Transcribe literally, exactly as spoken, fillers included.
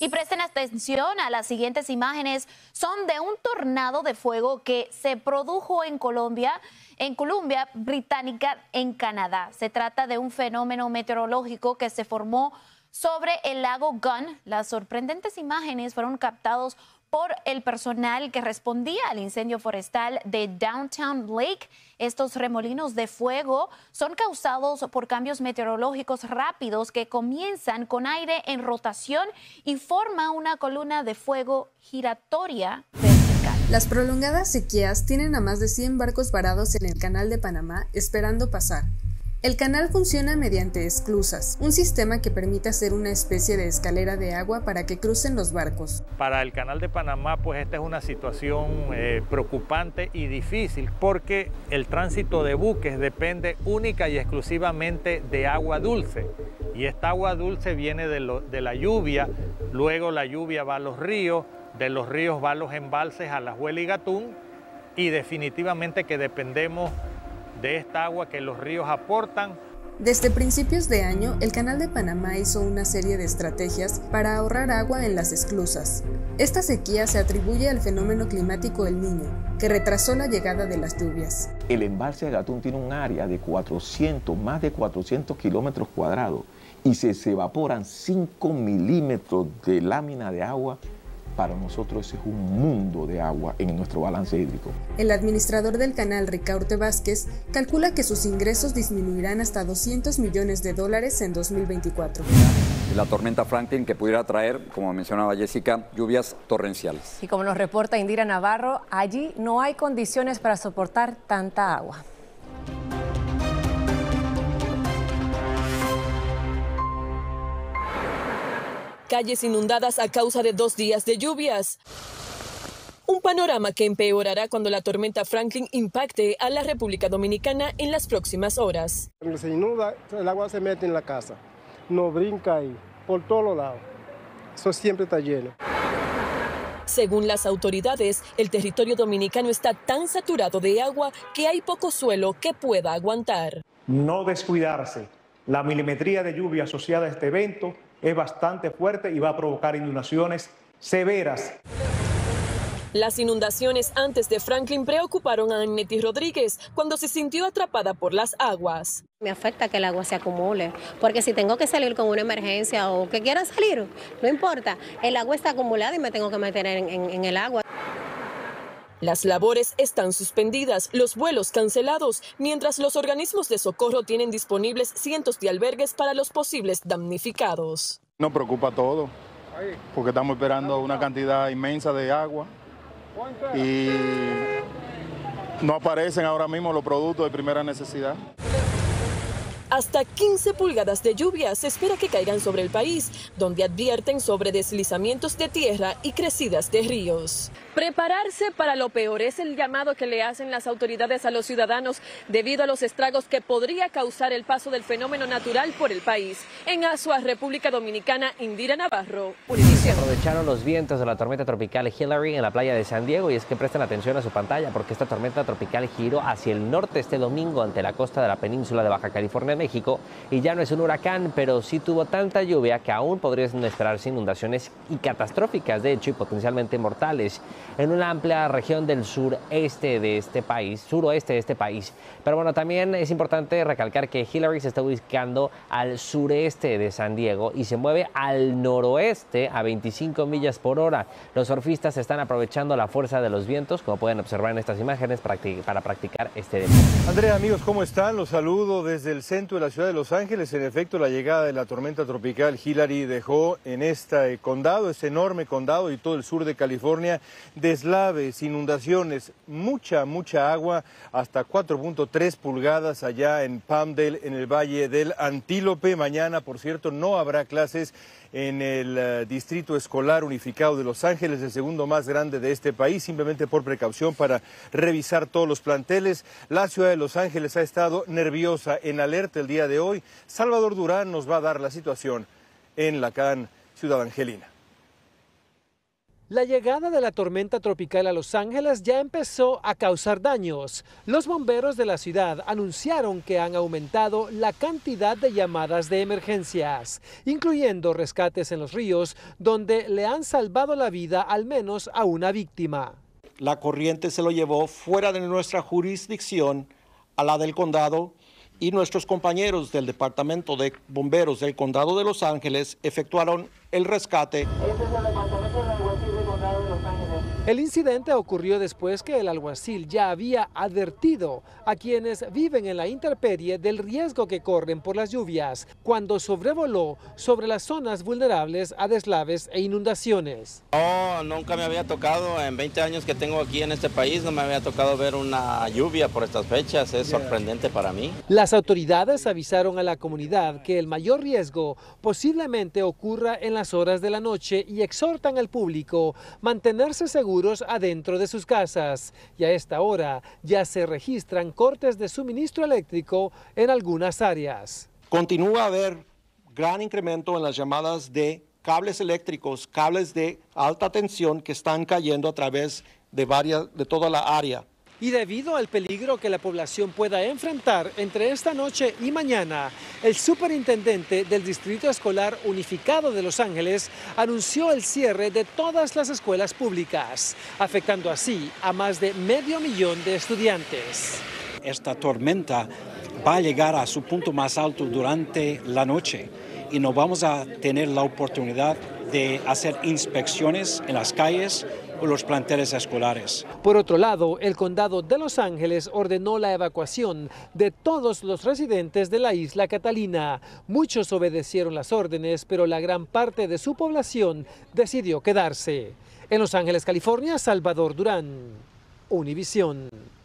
Y presten atención a las siguientes imágenes. Son de un tornado de fuego que se produjo en Colombia, en Columbia Británica, en Canadá. Se trata de un fenómeno meteorológico que se formó sobre el lago Gunn. Las sorprendentes imágenes fueron captadas por el personal que respondía al incendio forestal de Downtown Lake. Estos remolinos de fuego son causados por cambios meteorológicos rápidos que comienzan con aire en rotación y forman una columna de fuego giratoria vertical. Las prolongadas sequías tienen a más de cien barcos varados en el Canal de Panamá esperando pasar. El canal funciona mediante esclusas, un sistema que permite hacer una especie de escalera de agua para que crucen los barcos. Para el Canal de Panamá, pues esta es una situación eh, preocupante y difícil, porque el tránsito de buques depende única y exclusivamente de agua dulce. Y esta agua dulce viene de, lo, de la lluvia, luego la lluvia va a los ríos, de los ríos va a los embalses, a Alajuela y Gatún, y definitivamente que dependemos de esta agua que los ríos aportan. Desde principios de año, el Canal de Panamá hizo una serie de estrategias para ahorrar agua en las esclusas. Esta sequía se atribuye al fenómeno climático El Niño, que retrasó la llegada de las lluvias. El embalse de Gatún tiene un área de cuatrocientos, más de cuatrocientos kilómetros cuadrados, y se, se evaporan cinco milímetros de lámina de agua. Para nosotros ese es un mundo de agua en nuestro balance hídrico. El administrador del canal, Ricaurte Vázquez, calcula que sus ingresos disminuirán hasta doscientos millones de dólares en dos mil veinticuatro. La tormenta Franklin, que pudiera traer, como mencionaba Jessica, lluvias torrenciales. Y como nos reporta Indira Navarro, allí no hay condiciones para soportar tanta agua. Calles inundadas a causa de dos días de lluvias. Un panorama que empeorará cuando la tormenta Franklin impacte a la República Dominicana en las próximas horas. Cuando se inunda, el agua se mete en la casa, no brinca ahí, por todos lados. Eso siempre está lleno. Según las autoridades, el territorio dominicano está tan saturado de agua que hay poco suelo que pueda aguantar. No descuidarse. La milimetría de lluvia asociada a este evento es bastante fuerte y va a provocar inundaciones severas. Las inundaciones antes de Franklin preocuparon a Nettie Rodríguez cuando se sintió atrapada por las aguas. Me afecta que el agua se acumule, porque si tengo que salir con una emergencia o que quiera salir, no importa, el agua está acumulada y me tengo que meter en, en, en el agua. Las labores están suspendidas, los vuelos cancelados, mientras los organismos de socorro tienen disponibles cientos de albergues para los posibles damnificados. Nos preocupa todo, porque estamos esperando una cantidad inmensa de agua y no aparecen ahora mismo los productos de primera necesidad. Hasta quince pulgadas de lluvia se espera que caigan sobre el país, donde advierten sobre deslizamientos de tierra y crecidas de ríos. Prepararse para lo peor es el llamado que le hacen las autoridades a los ciudadanos debido a los estragos que podría causar el paso del fenómeno natural por el país. En Azua, República Dominicana, Indira Navarro, Univisión. Aprovecharon los vientos de la tormenta tropical Hilary en la playa de San Diego, y es que presten atención a su pantalla porque esta tormenta tropical giró hacia el norte este domingo ante la costa de la península de Baja California, México, y ya no es un huracán, pero sí tuvo tanta lluvia que aún podrían esperarse inundaciones y catastróficas, de hecho, y potencialmente mortales en una amplia región del sureste de este país, suroeste de este país. Pero bueno, también es importante recalcar que Hilary se está ubicando al sureste de San Diego y se mueve al noroeste a veinticinco millas por hora. Los surfistas están aprovechando la fuerza de los vientos, como pueden observar en estas imágenes, para practicar este deporte. Andrea, amigos, ¿cómo están? Los saludo desde el centro de la ciudad de Los Ángeles. En efecto, la llegada de la tormenta tropical Hilary dejó en este condado, este enorme condado y todo el sur de California, deslaves, inundaciones, mucha, mucha agua, hasta cuatro punto tres pulgadas allá en Palmdale, en el Valle del Antílope. Mañana, por cierto, no habrá clases en el Distrito Escolar Unificado de Los Ángeles, el segundo más grande de este país, simplemente por precaución para revisar todos los planteles. La ciudad de Los Ángeles ha estado nerviosa, en alerta el día de hoy. Salvador Durán nos va a dar la situación en la Ciudad Angelina. La llegada de la tormenta tropical a Los Ángeles ya empezó a causar daños. Los bomberos de la ciudad anunciaron que han aumentado la cantidad de llamadas de emergencias, incluyendo rescates en los ríos, donde le han salvado la vida al menos a una víctima. La corriente se lo llevó fuera de nuestra jurisdicción, a la del condado, y nuestros compañeros del Departamento de Bomberos del Condado de Los Ángeles efectuaron el rescate. Este es el Departamento del Alguacil del Condado de Los Ángeles. El incidente ocurrió después que el alguacil ya había advertido a quienes viven en la intemperie del riesgo que corren por las lluvias, cuando sobrevoló sobre las zonas vulnerables a deslaves e inundaciones. No, nunca me había tocado, en veinte años que tengo aquí en este país, no me había tocado ver una lluvia por estas fechas, es sorprendente para mí. Las autoridades avisaron a la comunidad que el mayor riesgo posiblemente ocurra en las horas de la noche y exhortan al público mantenerse seguros adentro de sus casas. Y a esta hora ya se registran cortes de suministro eléctrico en algunas áreas. Continúa a haber gran incremento en las llamadas de cables eléctricos, cables de alta tensión que están cayendo a través de, varias, de toda la área. Y debido al peligro que la población pueda enfrentar entre esta noche y mañana, el superintendente del Distrito Escolar Unificado de Los Ángeles anunció el cierre de todas las escuelas públicas, afectando así a más de medio millón de estudiantes. Esta tormenta va a llegar a su punto más alto durante la noche y no vamos a tener la oportunidad de hacer inspecciones en las calles o los planteles escolares. Por otro lado, el condado de Los Ángeles ordenó la evacuación de todos los residentes de la isla Catalina. Muchos obedecieron las órdenes, pero la gran parte de su población decidió quedarse. En Los Ángeles, California, Salvador Durán, Univisión.